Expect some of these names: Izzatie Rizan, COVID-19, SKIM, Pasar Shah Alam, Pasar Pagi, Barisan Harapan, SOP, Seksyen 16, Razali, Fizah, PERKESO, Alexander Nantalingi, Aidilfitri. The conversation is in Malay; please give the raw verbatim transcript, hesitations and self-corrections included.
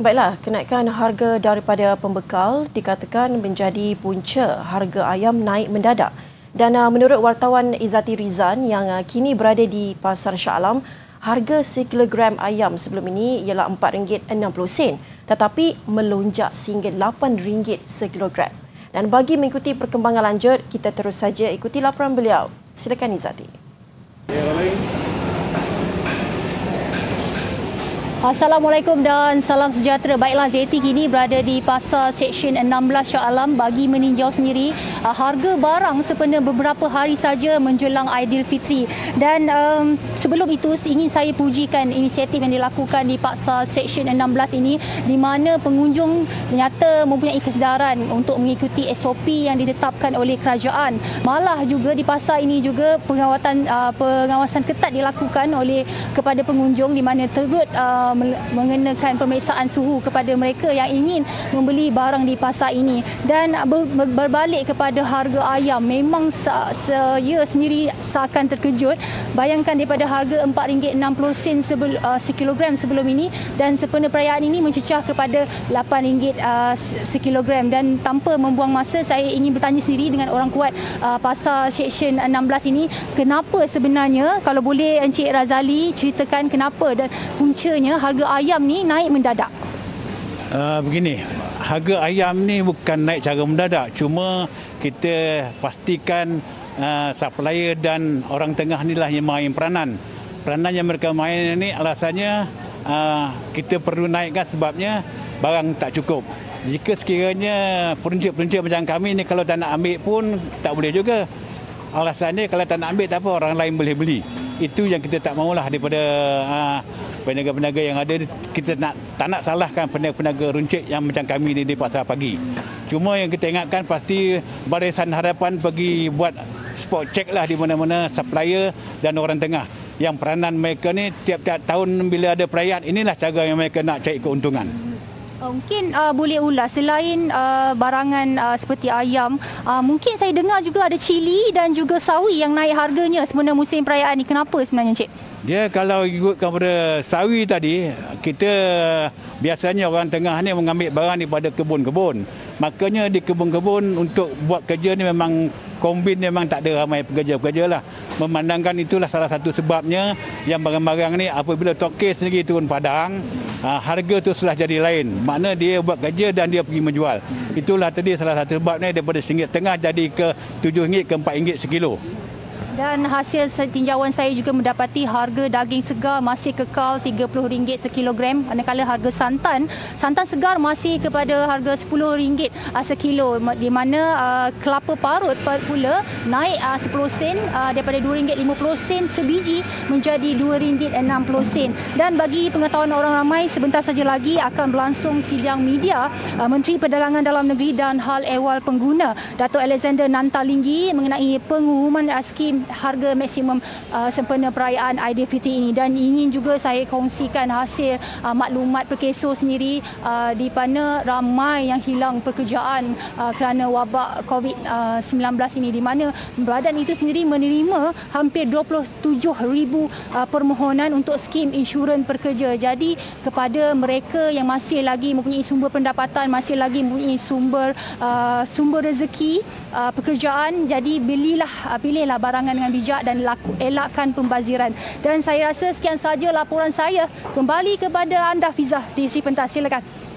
Baiklah, kenaikan harga daripada pembekal dikatakan menjadi punca harga ayam naik mendadak. Dan menurut wartawan Izzatie Rizan yang kini berada di Pasar Shah Alam, harga satu kilogram ayam sebelum ini ialah empat ringgit enam puluh sen tetapi melonjak sehingga lapan ringgit sekilogram. Dan bagi mengikuti perkembangan lanjut, kita terus saja ikuti laporan beliau. Silakan Izzatie. Assalamualaikum dan salam sejahtera. Baiklah, Izzatie kini berada di Pasar Seksyen enam belas Shah Alam bagi meninjau sendiri uh, harga barang sempena beberapa hari saja menjelang Aidilfitri. Dan um, sebelum itu ingin saya pujikan inisiatif yang dilakukan di Pasar Seksyen enam belas ini, di mana pengunjung nyata mempunyai kesedaran untuk mengikuti S O P yang ditetapkan oleh kerajaan. Malah juga di pasar ini juga pengawatan uh, pengawasan ketat dilakukan oleh kepada pengunjung, di mana tergut uh, mengenakan pemeriksaan suhu kepada mereka yang ingin membeli barang di pasar ini. Dan berbalik kepada harga ayam, memang saya sendiri seakan terkejut. Bayangkan daripada harga empat ringgit enam puluh sen sekilogram sebelum ini, dan sempena perayaan ini mencecah kepada lapan ringgit sekilogram. Dan tanpa membuang masa, saya ingin bertanya sendiri dengan orang kuat Pasar Seksyen enam belas ini, kenapa sebenarnya? Kalau boleh Encik Razali ceritakan kenapa dan puncanya harga ayam ni naik mendadak. Uh, begini, harga ayam ni bukan naik cara mendadak. Cuma kita pastikan uh, supplier dan orang tengah inilah yang main peranan. Peranan yang mereka main ini alasannya uh, kita perlu naikkan sebabnya barang tak cukup. Jika sekiranya peruncit-peruncit macam kami ni kalau tak nak ambil pun tak boleh juga. Alasannya kalau tak nak ambil tak apa, orang lain boleh beli. Itu yang kita tak maulah daripada uh, peniaga-peniaga yang ada. Kita nak, tak nak salahkan peniaga-peniaga runcit yang macam kami ni di Pasar Pagi. Cuma yang kita ingatkan, pasti Barisan Harapan pergi buat spot check lah di mana-mana supplier dan orang tengah. Yang peranan mereka ni tiap-tiap tahun bila ada perayaan, inilah cara yang mereka nak cari keuntungan. Mungkin uh, boleh ulas, selain uh, barangan uh, seperti ayam, uh, mungkin saya dengar juga ada cili dan juga sawi yang naik harganya sebenarnya musim perayaan ini. Kenapa sebenarnya, Encik? Dia kalau ikut kepada sawi tadi, kita biasanya orang tengah ni mengambil barang daripada kebun-kebun. Makanya di kebun-kebun untuk buat kerja ni memang kombin, memang tak ada ramai pekerja-pekerja lah. Memandangkan itulah salah satu sebabnya yang barang-barang ni apabila tokis lagi turun padang, Uh, harga tu sudah jadi lain. Makna dia buat kerja dan dia pergi menjual. Itulah tadi salah satu sebabnya daripada RM satu setengah jadi ke RM tujuh ke RM empat sekilo. Dan hasil tinjauan saya juga mendapati harga daging segar masih kekal RM tiga puluh sekilogram, manakala harga santan santan segar masih kepada harga RM sepuluh sekilo, di mana uh, kelapa parut pula naik uh, sepuluh sen uh, daripada dua ringgit lima puluh sen sebiji menjadi dua ringgit enam puluh sen. Dan bagi pengetahuan orang ramai, sebentar saja lagi akan berlangsung sidang media uh, Menteri Perdagangan Dalam Negeri dan Hal Ehwal Pengguna Dato' Alexander Nantalingi mengenai pengumuman uh, SKIM harga maksimum uh, sempena perayaan Aidilfitri ini. Dan ingin juga saya kongsikan hasil uh, maklumat PERKESO sendiri, uh, di mana ramai yang hilang pekerjaan uh, kerana wabak COVID sembilan belas ini, di mana badan itu sendiri menerima hampir dua puluh tujuh ribu uh, permohonan untuk skim insurans pekerja. Jadi kepada mereka yang masih lagi mempunyai sumber pendapatan, masih lagi mempunyai sumber uh, sumber rezeki uh, pekerjaan, jadi belilah uh, pilihlah barangan dengan bijak dan laku, elakkan pembaziran. Dan saya rasa sekian sahaja laporan saya. Kembali kepada anda Fizah di Sri Pentas. Silakan.